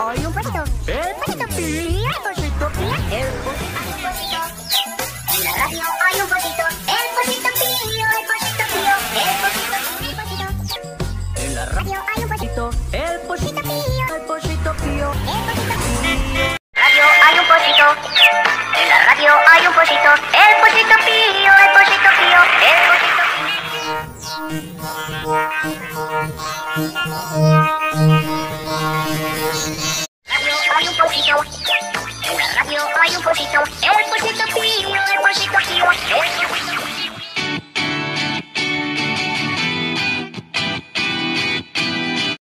Hoy un pollito. El pollito pío, el pollito pío. En la radio hay un pollito.